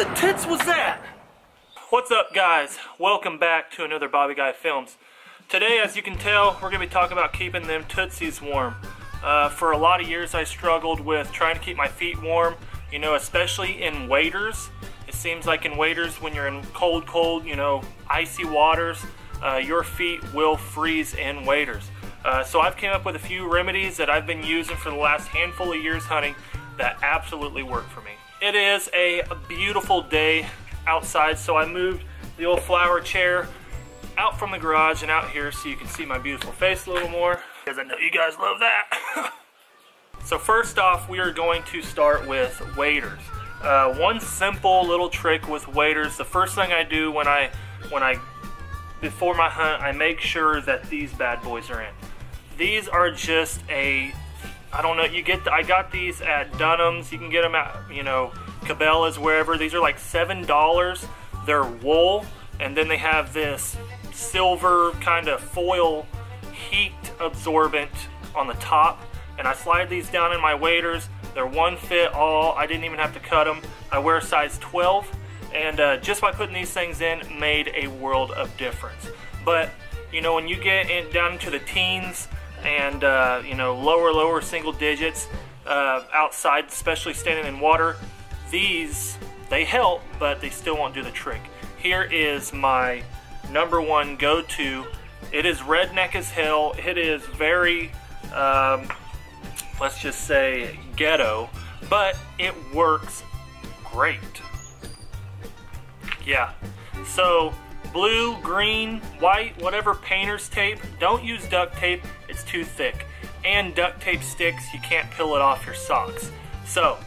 the tits was that? What's up, guys? Welcome back to another Bobby Guy Films. Today, as you can tell, we're going to be talking about keeping them tootsies warm. For a lot of years, I struggled with trying to keep my feet warm, you know, especially in waders. It seems like in waders, when you're in cold, you know, icy waters, your feet will freeze in waders. So I've came up with a few remedies that I've been using for the last handful of years hunting that absolutely work for me. It is a beautiful day outside, so I moved the old flower chair out from the garage and out here so you can see my beautiful face a little more, because I know you guys love that. So first off, we are going to start with waders. One simple little trick with waders, the first thing I do before my hunt, I make sure that these bad boys are in. These are just a, I don't know, I got these at Dunham's. You can get them at, you know, Cabela's, wherever. These are like $7. They're wool, and then they have this silver kind of foil heat absorbent on the top. And I slide these down in my waders. They're one fit all. I didn't even have to cut them. I wear a size 12. And just by putting these things in made a world of difference. But you know, when you get in, down into the teens and you know, lower single digits outside, especially standing in water, these, they help, but they still won't do the trick. Here is my number one go-to. It is redneck as hell. It is very let's just say ghetto, but it works great. Yeah, so blue, green, white, whatever painter's tape. Don't use duct tape, it's too thick. And duct tape sticks, you can't peel it off your socks. So,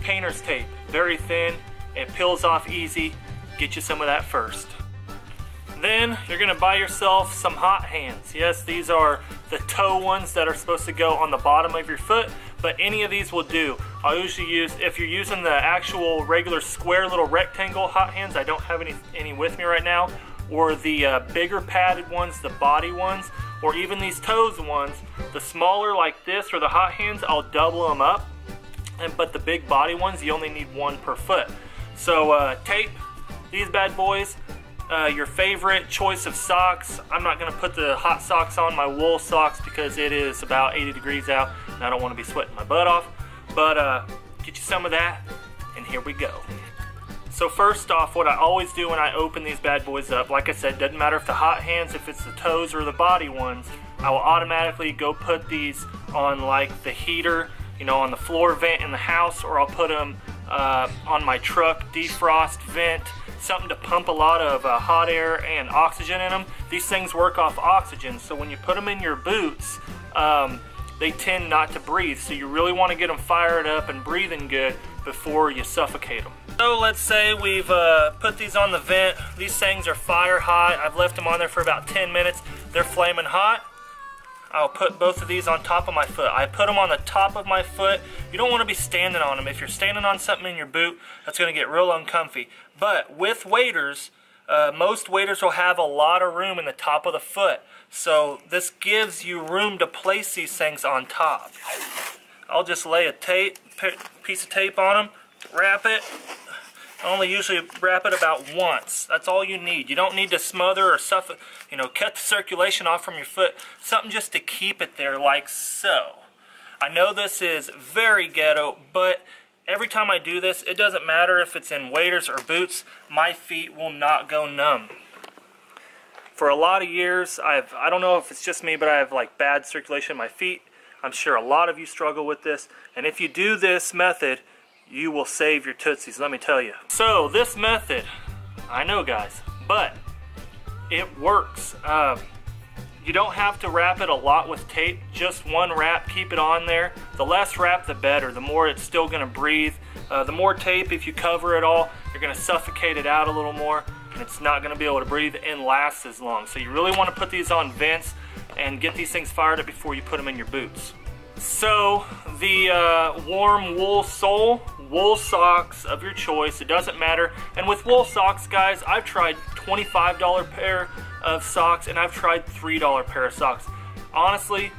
painter's tape, very thin, it peels off easy. Get you some of that first. Then, you're gonna buy yourself some hot hands. Yes, these are the toe ones that are supposed to go on the bottom of your foot, but any of these will do. I'll usually use, if you're using the actual regular square little rectangle hot hands, I don't have any with me right now, or the bigger padded ones, the body ones, or even these toes ones, the smaller like this, or the hot hands, I'll double them up, but the big body ones, you only need one per foot. So tape these bad boys, your favorite choice of socks. I'm not going to put the hot socks on, my wool socks, because it is about 80 degrees out and I don't want to be sweating my butt off, but get you some of that, and here we go. So first off, what I always do when I open these bad boys up, like I said, doesn't matter if the hot hands, if it's the toes or the body ones, I will automatically go put these on like the heater, you know, on the floor vent in the house, or I'll put them on my truck defrost vent, something to pump a lot of hot air and oxygen in them. These things work off oxygen, so when you put them in your boots, they tend not to breathe, so you really want to get them fired up and breathing good before you suffocate them. So let's say we've put these on the vent. These things are fire hot. I've left them on there for about 10 minutes. They're flaming hot. I'll put both of these on top of my foot. I put them on the top of my foot. You don't want to be standing on them. If you're standing on something in your boot, that's going to get real uncomfy. But with waders, most waders will have a lot of room in the top of the foot. So this gives you room to place these things on top. I'll just lay a piece of tape on them, wrap it. I only usually wrap it about once. That's all you need. You don't need to smother or suffocate, you know, cut the circulation off from your foot. Something just to keep it there, like so. I know this is very ghetto, but every time I do this, it doesn't matter if it's in waders or boots, my feet will not go numb. For a lot of years, I don't know if it's just me, but I have like bad circulation in my feet. I'm sure a lot of you struggle with this, and if you do this method, you will save your tootsies, let me tell you. So this method, I know guys, but it works. You don't have to wrap it a lot with tape, just one wrap, keep it on there. The less wrap, the better, the more it's still gonna breathe. The more tape, if you cover it all, you're gonna suffocate it out a little more, and it's not gonna be able to breathe and last as long. So you really wanna put these on vents and get these things fired up before you put them in your boots. So the warm wool sole, wool socks of your choice, it doesn't matter. And with wool socks, guys, I've tried $25 pair of socks and I've tried $3 pair of socks. Honestly,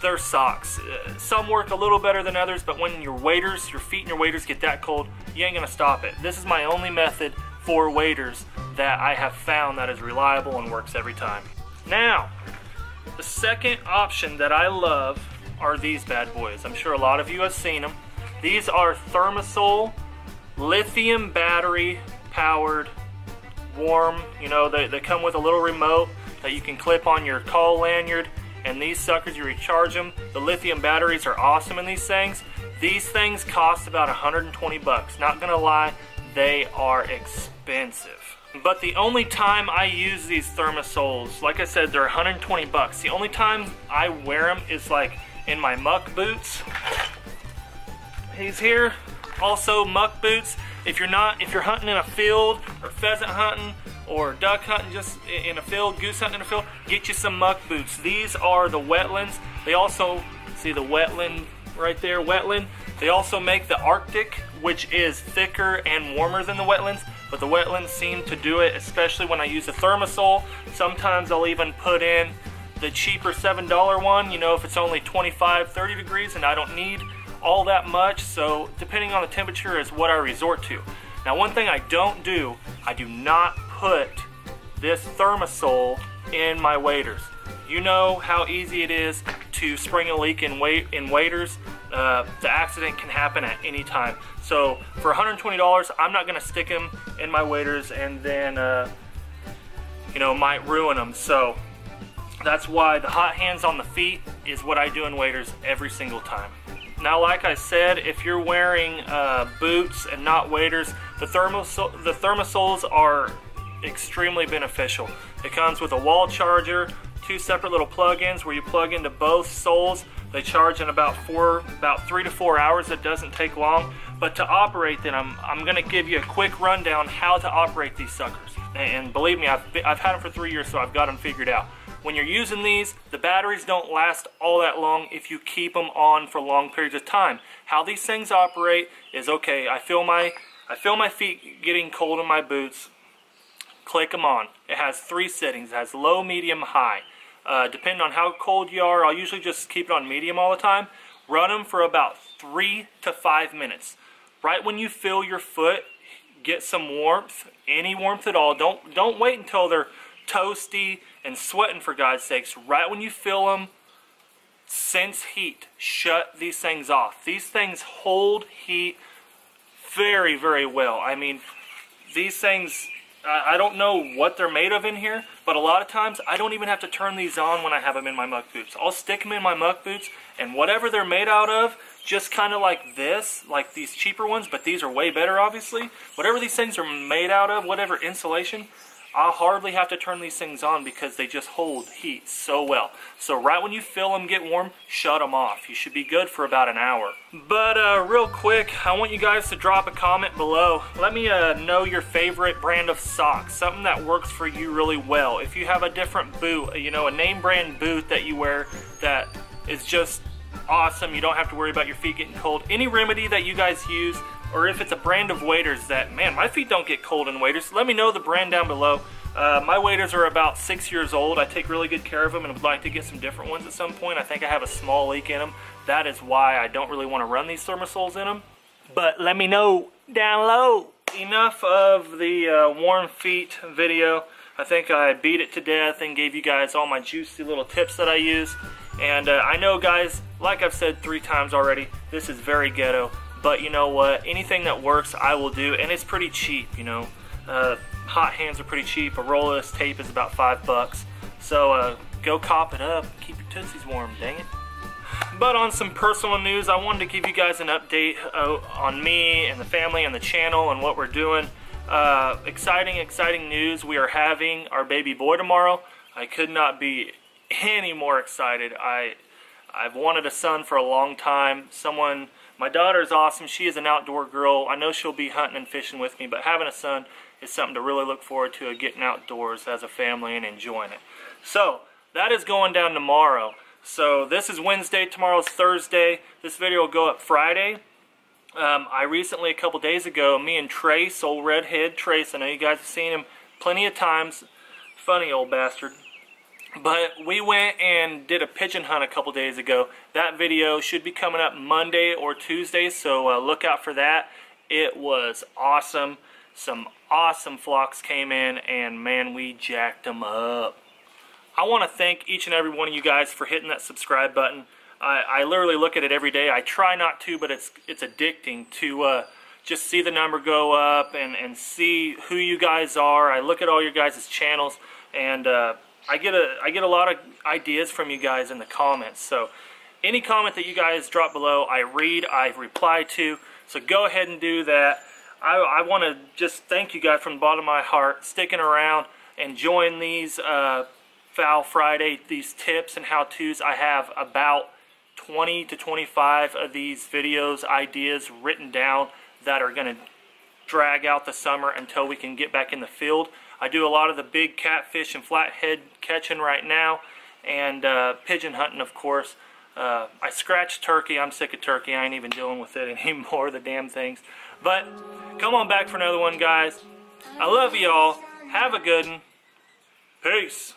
their socks. Some work a little better than others, but when your feet and your waders get that cold, you ain't gonna stop it. This is my only method for waders that I have found that is reliable and works every time. Now, the second option that I love are these bad boys. I'm sure a lot of you have seen them. These are ThermaCELL lithium battery powered warm. You know, they come with a little remote that you can clip on your call lanyard, and these suckers, you recharge them. The lithium batteries are awesome in these things. These things cost about 120 bucks. Not gonna lie, they are expensive. But the only time I use these ThermaCELLs, like I said, they're 120 bucks. The only time I wear them is like in my muck boots. He's here. Also muck boots. If you're hunting in a field, or pheasant hunting, or duck hunting just in a field, goose hunting in a field, get you some muck boots. These are the wetlands. They also, see the wetland right there, wetland. They also make the Arctic, which is thicker and warmer than the wetlands, but the wetlands seem to do it, especially when I use a ThermaCELL. Sometimes I'll even put in the cheaper $7 one, you know, if it's only 25, 30 degrees and I don't need all that much. So depending on the temperature is what I resort to. Now, one thing I don't do, I do not put this ThermaCELL in my waders. You know how easy it is to spring a leak in waders. The accident can happen at any time. So for $120, I'm not gonna stick them in my waders and then you know, might ruin them. So that's why the hot hands on the feet is what I do in waders every single time. Now, like I said, if you're wearing boots and not waders, the ThermaCELLs are extremely beneficial. It comes with a wall charger, two separate little plug-ins where you plug into both soles. They charge in about 3 to 4 hours. It doesn't take long. But to operate them, I'm gonna give you a quick rundown how to operate these suckers. And believe me, I've had them for 3 years, so I've got them figured out. When you're using these, the batteries don't last all that long if you keep them on for long periods of time. How these things operate is, okay, I feel my feet getting cold in my boots. Click them on. It has 3 settings. It has low, medium, high. Depending on how cold you are, I'll usually just keep it on medium all the time. Run them for about 3 to 5 minutes. Right when you feel your foot get some warmth, any warmth at all, don't wait until they're toasty and sweating, for God's sakes. Right when you feel them sense heat, shut these things off. These things hold heat very, very well. I mean, these things, I don't know what they're made of in here, but a lot of times I don't even have to turn these on when I have them in my muck boots. I'll stick them in my muck boots, and whatever they're made out of, just kind of like this, like these cheaper ones, but these are way better, obviously. Whatever these things are made out of, whatever insulation, I hardly have to turn these things on because they just hold heat so well. So right when you feel them get warm, shut them off. You should be good for about an hour. But real quick, I want you guys to drop a comment below. Let me know your favorite brand of socks, something that works for you really well. If you have a different boot, you know, a name brand boot that you wear that is just awesome, you don't have to worry about your feet getting cold. Any remedy that you guys use, or if it's a brand of waders that, man, my feet don't get cold in waders, let me know the brand down below. My waders are about 6 years old. I take really good care of them and would like to get some different ones at some point. I think I have a small leak in them. That is why I don't really want to run these ThermaCELLs in them. But let me know down below. Enough of the warm feet video. I think I beat it to death and gave you guys all my juicy little tips that I use. And I know, guys, like I've said 3 times already, this is very ghetto. But you know what, anything that works I will do, and it's pretty cheap, you know. Hot hands are pretty cheap. A roll of this tape is about $5. So go cop it up. Keep your tootsies warm, dang it. But on some personal news, I wanted to give you guys an update on me and the family and the channel and what we're doing. Exciting news. We are having our baby boy tomorrow. I could not be any more excited. I've wanted a son for a long time. My daughter is awesome. She is an outdoor girl. I know she'll be hunting and fishing with me, but having a son is something to really look forward to, getting outdoors as a family and enjoying it. So that is going down tomorrow. So this is Wednesday. Tomorrow's Thursday. This video will go up Friday. I recently, a couple days ago, me and Trace, old redhead Trace, I know you guys have seen him plenty of times. Funny old bastard. But we went and did a pigeon hunt a couple days ago. That video should be coming up Monday or Tuesday, so look out for that. It was awesome. Some awesome flocks came in, and man, we jacked them up. I want to thank each and every one of you guys for hitting that subscribe button. I literally look at it every day. I try not to, but it's addicting to just see the number go up and see who you guys are. I look at all your guys' channels, and I get a lot of ideas from you guys in the comments. So any comment that you guys drop below, I read, I reply to. So go ahead and do that. I want to just thank you guys from the bottom of my heart, sticking around, enjoying these Fowl Friday, these tips and how-tos. I have about 20 to 25 of these videos, ideas written down that are going to drag out the summer until we can get back in the field. I do a lot of the big catfish and flathead catching right now, and pigeon hunting, of course. I scratched turkey. I'm sick of turkey. I ain't even dealing with it anymore, the damn things. But come on back for another one, guys. I love y'all. Have a good one. Peace.